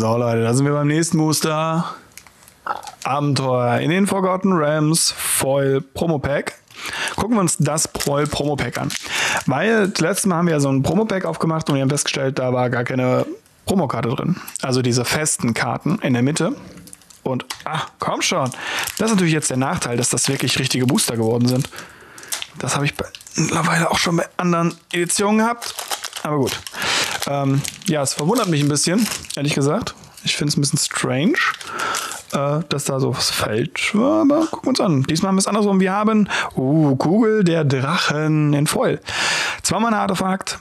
So Leute, da sind wir beim nächsten Booster. Abenteuer in den Forgotten Realms Foil Promopack. Gucken wir uns das Foil Promopack an. Weil das letzte Mal haben wir ja so ein Promopack aufgemacht und wir haben festgestellt, da war gar keine Promokarte drin. Also diese festen Karten in der Mitte. Und, ach, komm schon. Das ist natürlich jetzt der Nachteil, dass das wirklich richtige Booster geworden sind. Das habe ich mittlerweile auch schon bei anderen Editionen gehabt. Aber gut. Ja, es verwundert mich ein bisschen, ehrlich gesagt. Ich finde es ein bisschen strange, dass da so was falsch war. Aber gucken wir uns an. Diesmal haben wir es andersrum. Wir haben Kugel der Drachen in Foil. 2 Mana-Artefakt.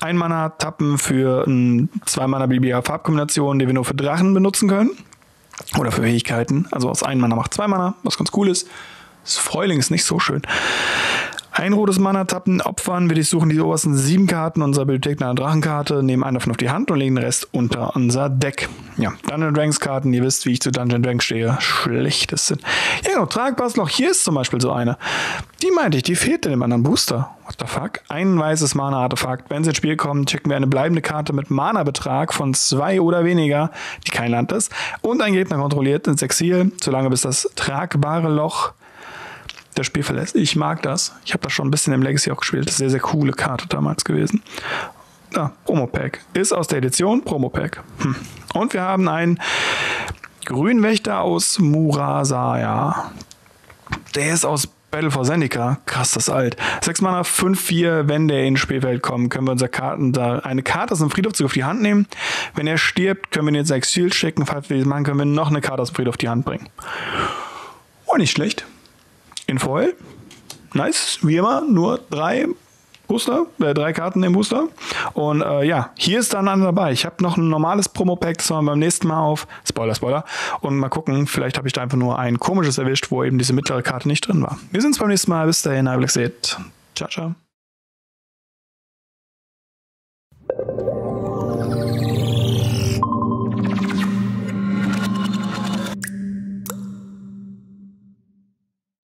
1 Mana-Tappen für 2 Mana-Biblia-Farbkombinationen, die wir nur für Drachen benutzen können. Oder für Fähigkeiten. Also aus 1 Mana macht 2 Mana, was ganz cool ist. Das Foiling ist nicht so schön. 1 rotes Mana-Tappen opfern. Wir durchsuchen die obersten 7 Karten unserer Bibliothek nach einer Drachenkarte, nehmen einen davon auf die Hand und legen den Rest unter unser Deck. Ja, Dungeon Dragons Karten, ihr wisst, wie ich zu Dungeon Dragons stehe. Schlechtes sind. Ja, genau, Tragbares Loch. Hier ist zum Beispiel so eine. Die meinte ich, die fehlt in dem anderen Booster. What the fuck? 1 weißes Mana-Artefakt. Wenn sie ins Spiel kommt, checken wir eine bleibende Karte mit Mana-Betrag von 2 oder weniger, die kein Land ist, und ein Gegner kontrolliert ins Exil, solange bis das tragbare Loch das Spiel verlässt. Ich mag das. Ich habe das schon ein bisschen im Legacy auch gespielt. Das ist eine sehr, sehr coole Karte damals gewesen. Ah, Promopack. Ist aus der Edition Promopack. Und wir haben einen Grünwächter aus Murasa. Ja. Der ist aus Battle for Zendikar. Krass, das ist alt. 6 Mana, 5/4. Wenn der ins Spielfeld kommt, können wir unsere Karten da eine Karte aus dem Friedhofzug auf die Hand nehmen. Wenn er stirbt, können wir ihn jetzt ins Exil schicken. Falls wir das machen, können wir noch eine Karte aus dem Friedhof auf die Hand bringen. Oh, nicht schlecht. In Foil. Nice. Wie immer, nur 3 Karten im Booster. Und ja, hier ist dann einer dabei. Ich habe noch ein normales Promo-Pack, das machen wir beim nächsten Mal auf. Spoiler, Spoiler. Und mal gucken, vielleicht habe ich da einfach nur ein komisches erwischt, wo eben diese mittlere Karte nicht drin war. Wir sehen uns beim nächsten Mal. Bis dahin, MTGBlackSet. Ciao, ciao.